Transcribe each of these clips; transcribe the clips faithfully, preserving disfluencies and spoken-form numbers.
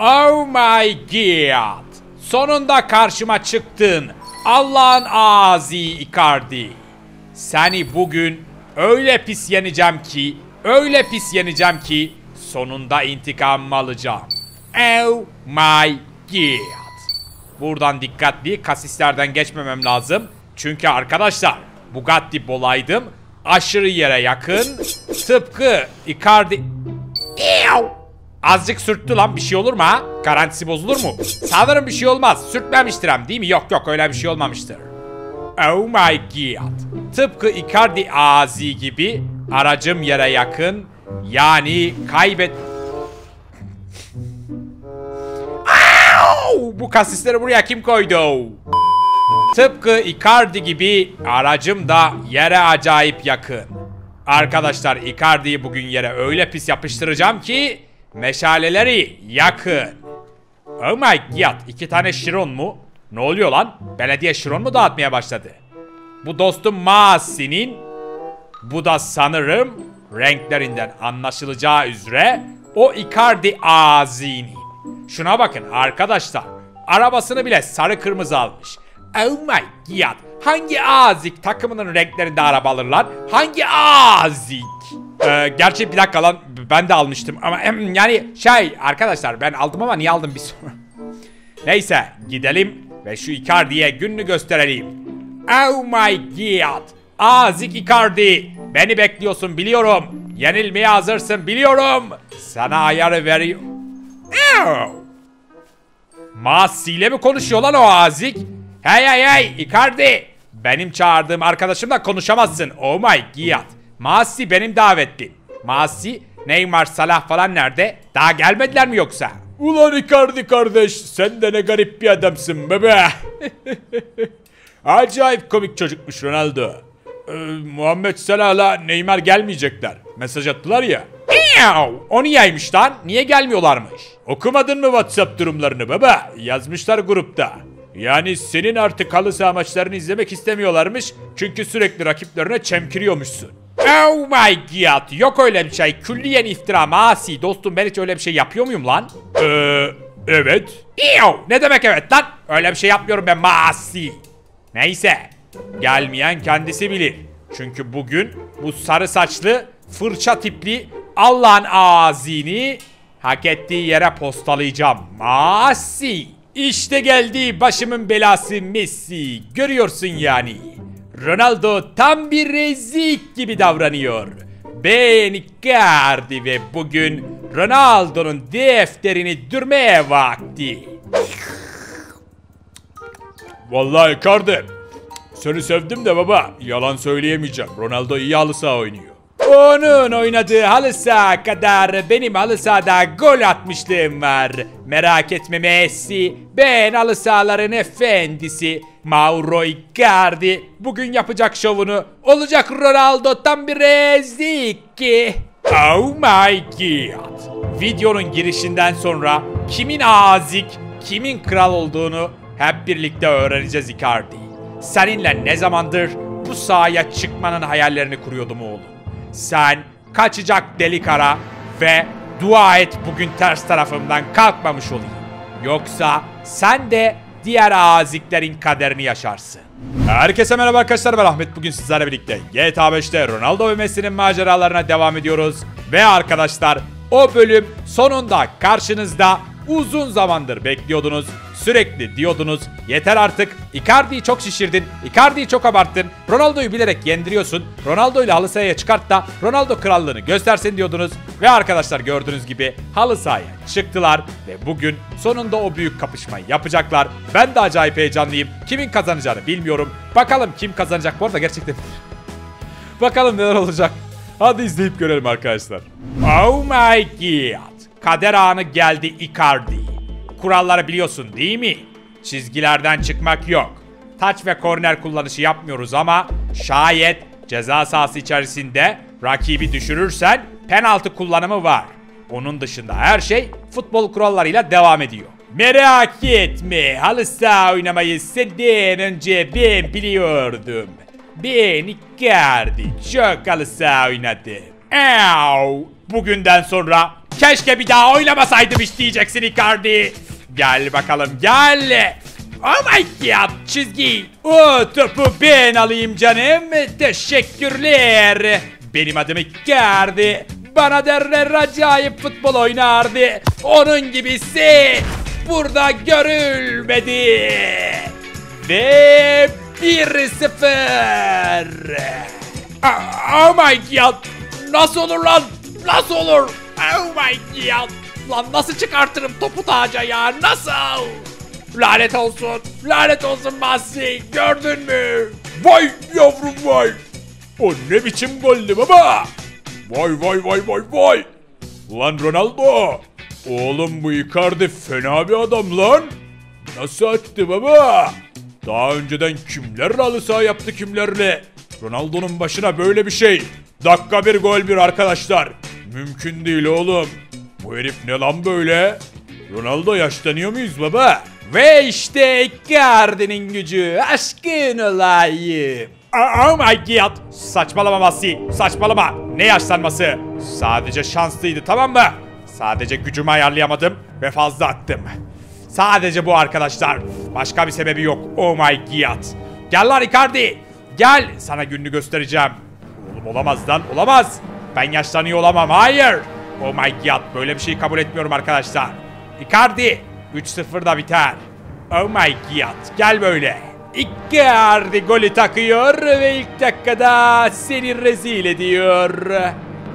Oh my god. Sonunda karşıma çıktın. Allah'ın ağzı Icardi. Seni bugün öyle pis yeneceğim ki, öyle pis yeneceğim ki sonunda intikamımı alacağım. Oh my god. Buradan dikkatli kasislerden geçmemem lazım. Çünkü arkadaşlar Bugatti bolaydım. Aşırı yere yakın. Tıpkı Icardi... Azıcık sürttü lan, bir şey olur mu ha? Garantisi bozulur mu? Sanırım bir şey olmaz. Sürtmemiştir hem değil mi? Yok yok, öyle bir şey olmamıştır. Oh my god. Tıpkı Icardi Azi gibi aracım yere yakın. Yani kaybet... Bu kasisleri buraya kim koydu? Tıpkı Icardi gibi aracım da yere acayip yakın. Arkadaşlar Icardi'yi bugün yere öyle pis yapıştıracağım ki... Meşaleleri yakın. Oh my god. İki tane şiron mu? Ne oluyor lan? Belediye şiron mu dağıtmaya başladı? Bu dostum Masi'nin. Bu da sanırım renklerinden anlaşılacağı üzere o Icardi Azini. Şuna bakın arkadaşlar. Arabasını bile sarı kırmızı almış. Oh my god. Hangi azik takımının renklerinde araba alırlar? Hangi azik? Ee, gerçi bir dakika lan, ben de almıştım ama yani şey arkadaşlar, ben aldım ama niye aldım bir soru. Neyse, gidelim ve şu Icardi'ye gününü gösterelim. Oh my god. Azik Icardi, beni bekliyorsun biliyorum. Yenilmeye hazırsın biliyorum. Sana ayarı veriyorum. Masi ile mi konuşuyor lan o azik? Hey hey hey Icardi, benim çağırdığım arkadaşımla konuşamazsın. Oh my god. Masi benim davetlim. Masi, Neymar, Salah falan nerede? Daha gelmediler mi yoksa? Ulan Icardi kardeş, sen de ne garip bir adamsın bebe. Acayip komik çocukmuş Ronaldo. Ee, Muhammed Salah'la Neymar gelmeyecekler. Mesaj attılar ya. O niyeymiş lan? Niye gelmiyorlarmış? Okumadın mı WhatsApp durumlarını baba? Yazmışlar grupta. Yani senin artık halı saha maçlarını izlemek istemiyorlarmış. Çünkü sürekli rakiplerine çemkiriyormuşsun. Oh my god, yok öyle bir şey. Külliyen iftira Masi. Dostum, ben hiç öyle bir şey yapıyor muyum lan? Eee evet. Eyo, ne demek evet lan? Öyle bir şey yapmıyorum ben Masi. Neyse, gelmeyen kendisi bilir. Çünkü bugün bu sarı saçlı fırça tipli Allah'ın azini hak ettiği yere postalayacağım. Masi. İşte geldi başımın belası Messi. Görüyorsun yani. Ronaldo tam bir rezik gibi davranıyor. Ben Icardi ve bugün Ronaldo'nun defterini dürmeye vakti. Vallahi Icardi, seni sevdim de baba, yalan söyleyemeyeceğim. Ronaldo iyi halı saha oynuyor. Onun oynadığı halı saha kadar benim halı sahada gol atmışlığım var. Merak etme Messi, ben halı sahaların efendisi Mauro Icardi bugün yapacak şovunu. Olacak Ronaldo tam bir rezik ki. Oh my god. Videonun girişinden sonra kimin azik, kimin kral olduğunu hep birlikte öğreneceğiz Icardi. Seninle ne zamandır bu sahaya çıkmanın hayallerini kuruyordum oğlum. Sen kaçacak delik ara ve dua et bugün ters tarafımdan kalkmamış olayım. Yoksa sen de diğer aziklerin kaderini yaşarsın. Herkese merhaba arkadaşlar, ben Ahmet. Bugün sizlerle birlikte G T A beş'te Ronaldo ve Messi'nin maceralarına devam ediyoruz. Ve arkadaşlar o bölüm sonunda karşınızda. Uzun zamandır bekliyordunuz. Sürekli diyordunuz yeter artık, Icardi'yi çok şişirdin, Icardi'yi çok abarttın, Ronaldo'yu bilerek yendiriyorsun, Ronaldo ile halı sahaya çıkart da Ronaldo krallığını göstersin diyordunuz. Ve arkadaşlar gördüğünüz gibi halı sahaya çıktılar ve bugün sonunda o büyük kapışmayı yapacaklar. Ben de acayip heyecanlıyım. Kimin kazanacağını bilmiyorum. Bakalım kim kazanacak bu arada gerçekten. Bakalım neler olacak. Hadi izleyip görelim arkadaşlar. Oh my god. Kader anı geldi Icardi. Kuralları biliyorsun değil mi? Çizgilerden çıkmak yok. Taç ve korner kullanışı yapmıyoruz ama şayet ceza sahası içerisinde rakibi düşürürsen penaltı kullanımı var. Onun dışında her şey futbol kurallarıyla devam ediyor. Merak etme, halı saha oynamayı senden önce ben biliyordum. Ben Icardi çok halı saha oynadım. Eow. Bugünden sonra... keşke bir daha oynamasaydım hiç diyeceksin Icardi. Gel bakalım gel. Oh my god, çizgi. O topu ben alayım canım. Teşekkürler. Benim adım Icardi. Bana derler acayip futbol oynardı. Onun gibisi burada görülmedi. Ve bir sıfır. Oh my god. Nasıl olur lan? Nasıl olur? Oh my god. Lan nasıl çıkartırım topu taca ya? Nasıl? Lanet olsun. Lanet olsun Messi. Gördün mü? Vay yavrum vay. O ne biçim goldü baba? Vay vay vay vay vay. Lan Ronaldo. Oğlum bu Icardi fena bir adam lan. Nasıl attı baba? Daha önceden kimler halı saha yaptı kimlerle. Ronaldo'nun başına böyle bir şey. Dakika bir gol bir arkadaşlar. Mümkün değil oğlum. Bu herif ne lan böyle? Ronaldo yaşlanıyor muyuz baba? Ve işte Icardi'nin gücü. Aşkın olayı. Oh my god. Saçmalama Messi. Saçmalama. Ne yaşlanması? Sadece şanslıydı tamam mı? Sadece gücümü ayarlayamadım ve fazla attım. Sadece bu arkadaşlar. Başka bir sebebi yok. Oh my god. Gel lan Icardi. Gel. Sana gününü göstereceğim. Oğlum olamaz lan. Olamaz. Ben yaşlanıyor olamam. Hayır. Oh my god. Böyle bir şey kabul etmiyorum arkadaşlar. Icardi. üç sıfırda biter. Oh my god. Gel böyle. Icardi golü takıyor ve ilk dakikada seni rezil ediyor.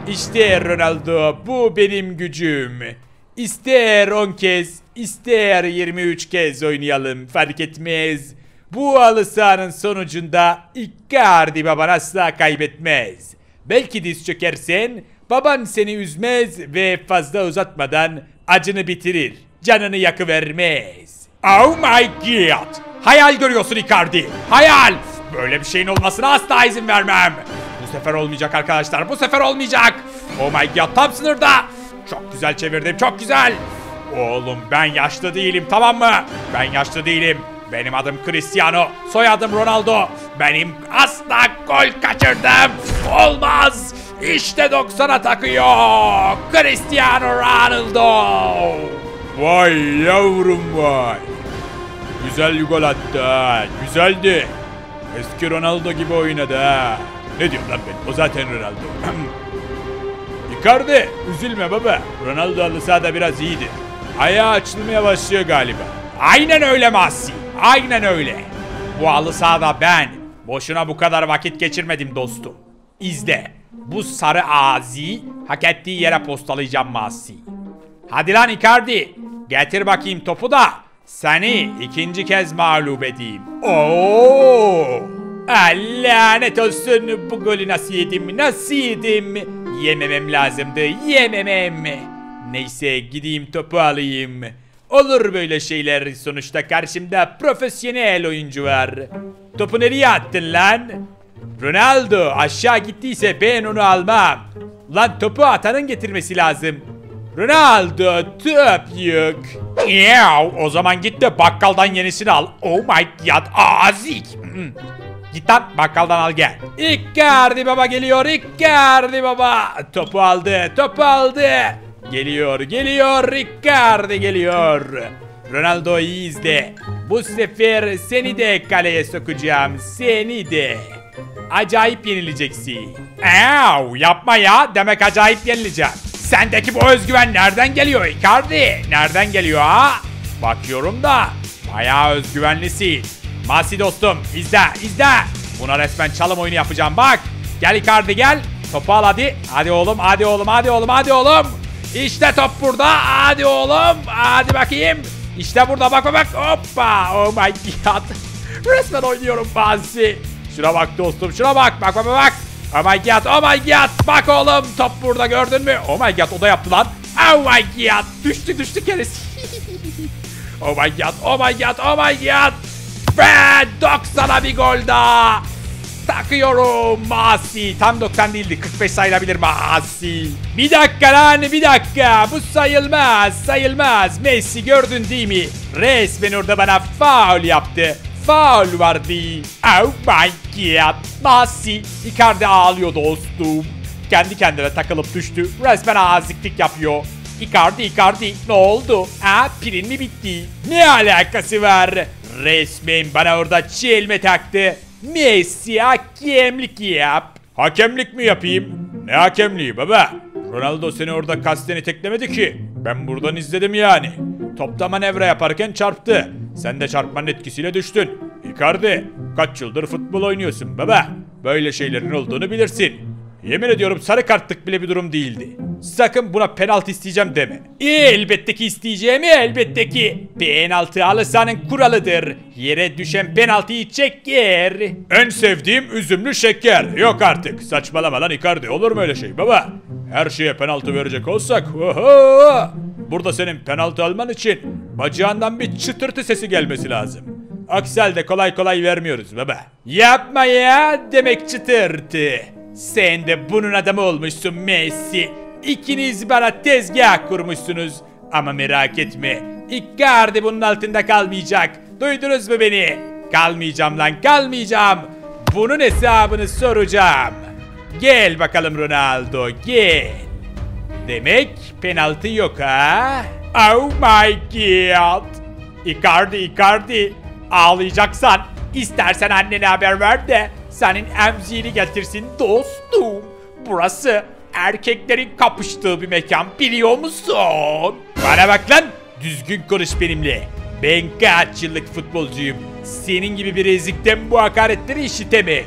İşte Ronaldo. Bu benim gücüm. İster on kez, ister yirmi üç kez oynayalım fark etmez. Bu halı sahanın sonucunda Icardi baban asla kaybetmez. Belki diz çökersen baban seni üzmez ve fazla uzatmadan acını bitirir. Canını yakıvermez. Oh my god. Hayal görüyorsun Icardi. Hayal. Böyle bir şeyin olmasına asla izin vermem. Bu sefer olmayacak arkadaşlar. Bu sefer olmayacak. Oh my god. Tam sınırda. Çok güzel çevirdim. Çok güzel. Oğlum ben yaşlı değilim tamam mı? Ben yaşlı değilim. Benim adım Cristiano. Soyadım Ronaldo. Benim asla gol kaçırdım. Olmaz. İşte doksana takıyor. Cristiano Ronaldo. Vay yavrum vay. Güzel gol attı ha. Güzeldi. Eski Ronaldo gibi oynadı ha. Ne diyorum lan ben? O zaten Ronaldo. Icardi üzülme baba. Ronaldo halı sahada biraz iyiydi. Ayağı açılmaya başlıyor galiba. Aynen öyle Messi. Aynen öyle. Bu halı sahada ben boşuna bu kadar vakit geçirmedim dostum. İzle. Bu sarı ağzı hak ettiği yere postalayacağım Messi. Hadi lan Icardi. Getir bakayım topu da seni ikinci kez mağlup edeyim. Oo! Lanet olsun bu golü nasıl yedim? Nasıl yedim? Yememem lazımdı. Yememem. Neyse gideyim topu alayım. Olur böyle şeyler. Sonuçta karşımda profesyonel oyuncu var. Topu nereye attın lan? Ronaldo aşağı gittiyse ben onu almam. Lan topu atanın getirmesi lazım. Ronaldo top yok. Yav, o zaman git de bakkaldan yenisini al. Oh my god. Azik. Git lan bakkaldan al gel. Icardi baba geliyor. Icardi baba. Topu aldı. Topu aldı. Geliyor geliyor. Icardi geliyor. Ronaldo iyi izle. Bu sefer seni de kaleye sokacağım. Seni de. Acayip yenileceksin. Ev, yapma ya. Demek acayip yenileceğim. Sendeki bu özgüven nereden geliyor Icardi? Nereden geliyor ha? Bakıyorum da bayağı özgüvenlisin. Messi dostum izle izle. Buna resmen çalım oyunu yapacağım bak. Gel Icardi gel. Topu al hadi. Hadi oğlum hadi oğlum hadi oğlum hadi oğlum. İşte top burada. Hadi oğlum. Hadi bakayım. İşte burada bak bak. Hoppa. Oh my god. Resmen oynuyorum Messi. Şuna bak dostum şuna bak. Bak bak bak. Oh my god. Oh my god. Bak oğlum. Top burada gördün mü? Oh my god. O da yaptı lan. Oh my god. Düştü düştü kendisi. Oh my god. Oh my god. Oh my god. Ve doksana bir gol daha. Takıyorum Messi. Tam doksan değildi. kırk beş sayılabilir Messi. Bir dakika lan bir dakika. Bu sayılmaz sayılmaz. Messi gördün değil mi? Resmen orada bana faul yaptı. Faul vardı. Oh my god. Messi. Icardi ağlıyor dostum. Kendi kendine takılıp düştü. Resmen aziklik yapıyor. Icardi, Icardi ne oldu? Ha, pilin mi bitti? Ne alakası var? Resmen bana orada çelme taktı. Messi hakemlik yap. Hakemlik mi yapayım? Ne hakemliği baba? Ronaldo seni orada kasten iteklemedi ki. Ben buradan izledim yani. Topta manevra yaparken çarptı. Sen de çarpmanın etkisiyle düştün. Icardi, kaç yıldır futbol oynuyorsun baba. Böyle şeylerin olduğunu bilirsin. Yemin ediyorum sarı kartlık bile bir durum değildi. Sakın buna penaltı isteyeceğim deme. Elbette ki isteyeceğim, elbette ki. Penaltı halı sahanın kuralıdır. Yere düşen penaltıyı çeker. En sevdiğim üzümlü şeker. Yok artık. Saçmalama lan Icardi. Olur mu öyle şey baba? Her şeye penaltı verecek olsak. Oho! Burada senin penaltı alman için bacağından bir çıtırtı sesi gelmesi lazım. Aksi halde kolay kolay vermiyoruz baba. Yapma ya, demek çıtırtı. Sen de bunun adamı olmuşsun Messi. İkiniz bana tezgah kurmuşsunuz. Ama merak etme, Icardi bunun altında kalmayacak. Duydunuz mu beni? Kalmayacağım lan, kalmayacağım. Bunun hesabını soracağım. Gel bakalım Ronaldo, gel. Demek penaltı yok ha? Oh my god. Icardi, Icardi. Ağlayacaksan istersen annene haber ver de senin emziğini getirsin dostum. Burası erkeklerin kapıştığı bir mekan, biliyor musun? Bana bak lan, düzgün konuş benimle. Ben kaç yıllık futbolcuyum. Senin gibi bir ezikten bu hakaretleri işitemem.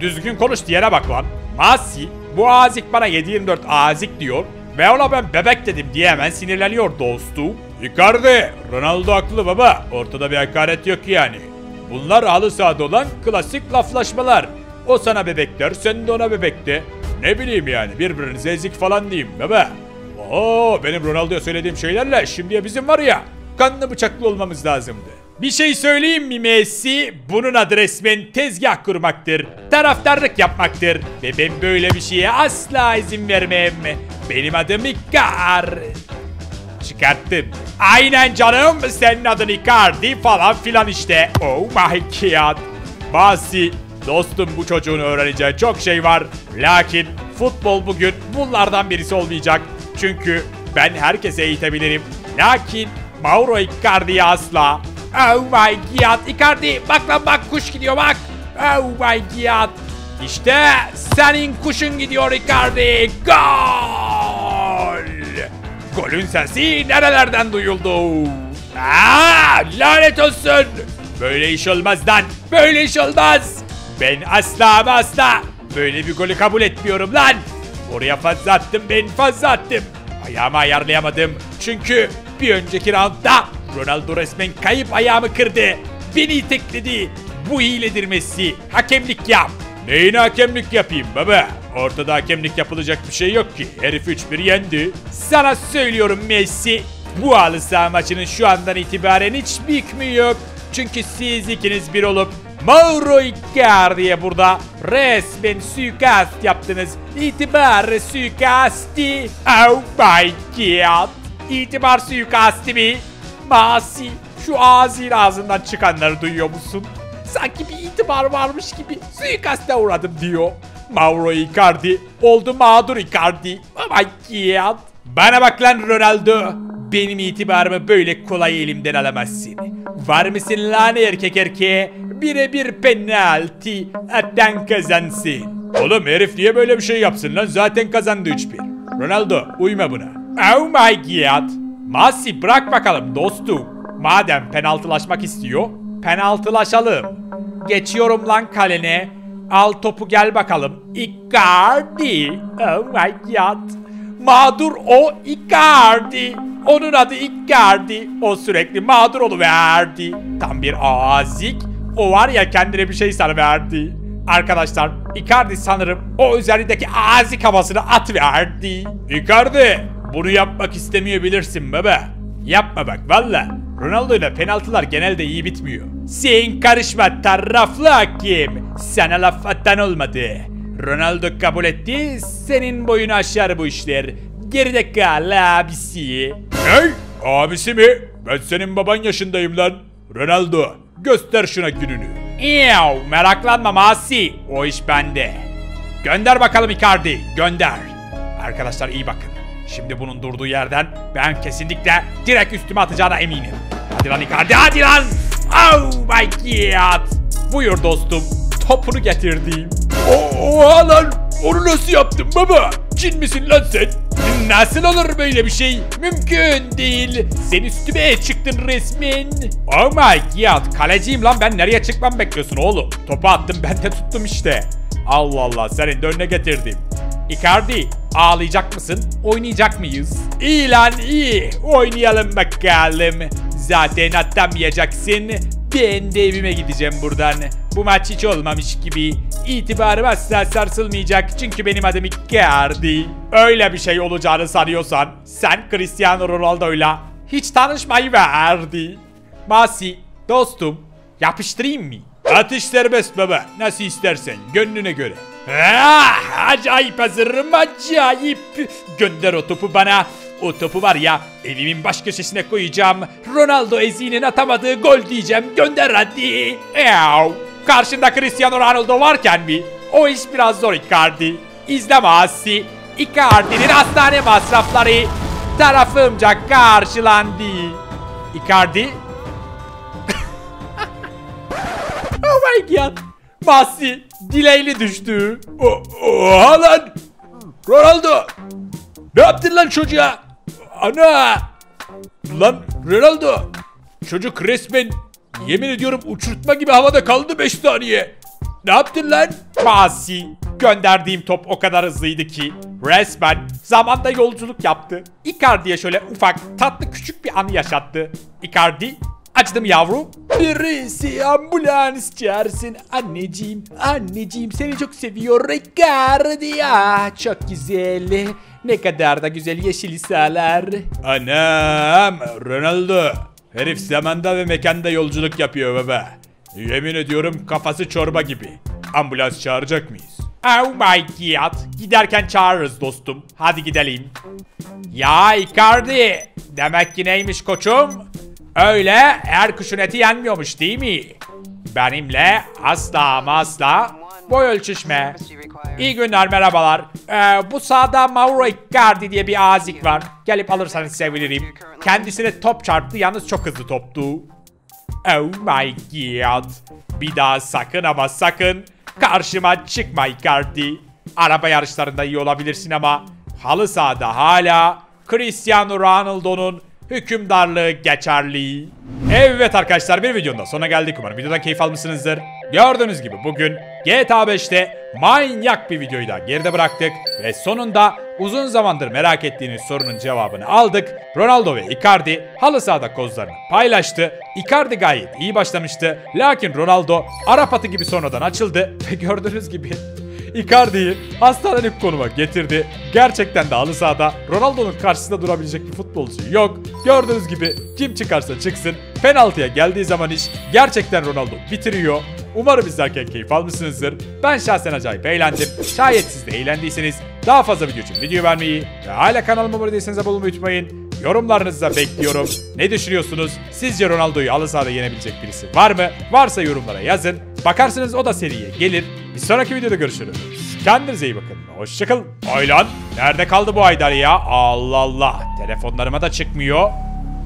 Düzgün konuş diyene bak lan. Masi bu azik bana yedi yirmi dört azik diyor ve ona ben bebek dedim diye hemen sinirleniyor dostum. Icardi, Ronaldo haklı baba. Ortada bir hakaret yok yani. Bunlar halı sahada olan klasik laflaşmalar. O sana bebekler, sen de ona bebek de. Ne bileyim yani, birbirinize ezik falan diyeyim baba. Oo, benim Ronaldo'ya söylediğim şeylerle şimdiye bizim var ya, kanlı bıçaklı olmamız lazımdı. Bir şey söyleyeyim mi Messi? Bunun adı resmen tezgah kurmaktır. Taraftarlık yapmaktır. Ve ben böyle bir şeye asla izin vermem. Benim adım Icardi. Çıkarttım. Aynen canım, senin adın Icardi falan filan işte. Oh my god. Basi, dostum bu çocuğun öğreneceği çok şey var. Lakin futbol bugün bunlardan birisi olmayacak. Çünkü ben herkese eğitebilirim. Lakin Mauro Icardi'yi asla. Oh my god Icardi, bak lan bak, kuş gidiyor bak. Oh my god. İşte senin kuşun gidiyor Icardi. Gol. Golün sesi nerelerden duyuldu? Aa, lanet olsun. Böyle iş olmaz lan. Böyle iş olmaz. Ben asla ama asla böyle bir golü kabul etmiyorum lan. Oraya fazla attım, ben fazla attım. Ayağımı ayarlayamadım. Çünkü bir önceki roundda Ronaldo resmen kayıp ayağımı kırdı. Beni itekledi. Bu hiledir Messi. Hakemlik yap. Neyine hakemlik yapayım baba? Ortada hakemlik yapılacak bir şey yok ki. Herif üç bir yendi. Sana söylüyorum Messi. Bu halı saha maçının şu andan itibaren hiçbir hükmü yok. Çünkü siz ikiniz bir olup Mauro Icardi'ye burada resmen suikast yaptınız. İtibar suikasti. Oh my god. İtibar suikasti mi? Masi, şu ağzıyla ağzından çıkanları duyuyor musun? Sanki bir itibar varmış gibi suikaste uğradım diyor. Mauro Icardi oldu mağdur Icardi. Aman god. Bana bak lan Ronaldo. Benim itibarımı böyle kolay elimden alamazsın. Var mısın lan erkek erkeğe? Birebir penalti. Atan kazansın. Oğlum herif niye böyle bir şey yapsın lan? Zaten kazandı üç bir. Ronaldo uyma buna. Oh my god. Masi bırak bakalım dostum. Madem penaltılaşmak istiyor, penaltılaşalım. Geçiyorum lan kalene. Al topu gel bakalım. Icardi. Oh my god. Mağdur o Icardi. Onun adı Icardi. O sürekli mağdur oluverdi. Tam bir azik. O var ya, kendine bir şey sanıverdi. Arkadaşlar Icardi sanırım o üzerindeki azik havasını atıverdi. Icardi bunu yapmak istemiyor bilirsin baba. Yapma bak valla. Ronaldo ile penaltılar genelde iyi bitmiyor. Sen karışma taraflı hakim. Sana laf atan olmadı. Ronaldo kabul etti. Senin boyunu aşar bu işler. Geride kal abisi. Hey abisi mi? Ben senin baban yaşındayım lan. Ronaldo göster şuna gününü. Eyav, meraklanma Masi. O iş bende. Gönder bakalım Icardi, gönder. Arkadaşlar iyi bakın. Şimdi bunun durduğu yerden ben kesinlikle direkt üstüme atacağına eminim. Hadi lan Icardi, hadi lan. Oh my god. Buyur dostum. Topunu getirdim. Oha lan. Onu nasıl yaptın baba? Cin misin lan sen? Nasıl olur böyle bir şey? Mümkün değil. Sen üstüme çıktın resmen. Oh my god. Kaleciyim lan ben. Nereye çıkmam bekliyorsun oğlum? Topu attım ben de tuttum işte. Allah Allah. Senin de önüne getirdim. Icardi, ağlayacak mısın? Oynayacak mıyız? İyi lan iyi. Oynayalım bakalım. Zaten atamayacaksın. Ben de evime gideceğim buradan. Bu maç hiç olmamış gibi. İtibarım asla sarsılmayacak. Çünkü benim adım Icardi. Öyle bir şey olacağını sanıyorsan sen Cristiano Ronaldo'yla hiç tanışmayı verdi. Masi, dostum, yapıştırayım mı? Atış serbest baba. Nasıl istersen. Gönlüne göre. Ah, acayip hazırım, acayip. Gönder o topu bana. O topu var ya evimin baş köşesine koyacağım. Ronaldo eziğinin atamadığı gol diyeceğim. Gönder hadi. Eow. Karşında Cristiano Ronaldo varken mi? O iş biraz zor Icardi. İzleme Asi. Icardi'nin hastane masrafları tarafımca karşılandı. Icardi. Oh my god. Masi dileğli düştü. O, oha lan. Ronaldo. Ne yaptın lan çocuğa? Ana. Lan Ronaldo. Çocuk resmen yemin ediyorum uçurtma gibi havada kaldı beş saniye. Ne yaptın lan? Masi. Gönderdiğim top o kadar hızlıydı ki resmen zamanda yolculuk yaptı. Icardi'ye şöyle ufak tatlı küçük bir anı yaşattı. Icardi. Açtım yavrum. Birisi ambulans çağırsın. Anneciğim, anneciğim seni çok seviyor Icardi. Ah, çok güzel. Ne kadar da güzel yeşil isalar. Anam, Ronaldo. Herif zamanda ve mekanda yolculuk yapıyor baba. Yemin ediyorum kafası çorba gibi. Ambulans çağıracak mıyız? Oh my god. Giderken çağırırız dostum. Hadi gidelim. Ya Icardi. Demek ki neymiş koçum? Öyle her kuşun eti yenmiyormuş değil mi? Benimle asla ama asla boy ölçüşme. İyi günler, merhabalar. Ee, bu sahada Mauro Icardi diye bir azik var. Gelip alırsanız sevinirim. Kendisine top çarptı, yalnız çok hızlı toptu. Oh my god. Bir daha sakın ama sakın karşıma çıkma Icardi. Araba yarışlarında iyi olabilirsin ama halı sahada hala Cristiano Ronaldo'nun hükümdarlığı geçerli. Evet arkadaşlar, bir videonun da sonuna geldik. Umarım videodan keyif almışsınızdır. Gördüğünüz gibi bugün G T A beş'te manyak bir videoyu da geride bıraktık. Ve sonunda uzun zamandır merak ettiğiniz sorunun cevabını aldık. Ronaldo ve Icardi halı sahada kozlarını paylaştı. Icardi gayet iyi başlamıştı. Lakin Ronaldo Arap atı gibi sonradan açıldı. Ve gördüğünüz gibi Icardi'yi hastanelik konuma getirdi. Gerçekten de halı sahada Ronaldo'nun karşısında durabilecek bir futbolcu yok. Gördüğünüz gibi kim çıkarsa çıksın penaltıya geldiği zaman iş gerçekten Ronaldo bitiriyor. Umarım izlerken keyif almışsınızdır. Ben şahsen acayip eğlendim. Şayet siz de eğlendiyseniz daha fazla video için video vermeyi ve hala kanalıma abone değilseniz abone olmayı unutmayın. Yorumlarınızı da bekliyorum. Ne düşünüyorsunuz? Sizce Ronaldo'yu halı sahada yenebilecek birisi var mı? Varsa yorumlara yazın. Bakarsınız o da seriye gelir. Bir sonraki videoda görüşürüz. Kendinize iyi bakın. Hoşçakalın. Ay lan. Nerede kaldı bu Aydar ya? Allah Allah. Telefonlarıma da çıkmıyor.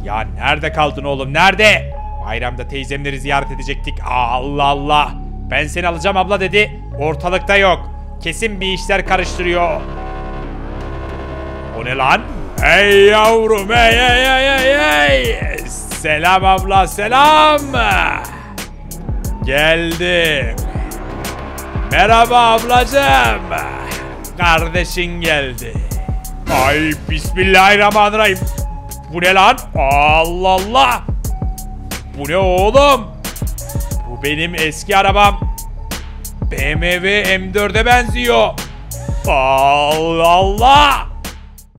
Ya nerede kaldın oğlum? Nerede? Bayramda teyzemleri ziyaret edecektik. Allah Allah. Ben seni alacağım abla dedi. Ortalıkta yok. Kesin bir işler karıştırıyor. O ne lan? Hey yavrum. Hey hey hey hey. Selam abla selam. Geldim. Merhaba ablacığım. Kardeşin geldi. Ay bismillahirrahmanirrahim. Bu ne lan? Allah Allah. Bu ne oğlum? Bu benim eski arabam. B M W M dört'e benziyor. Allah Allah.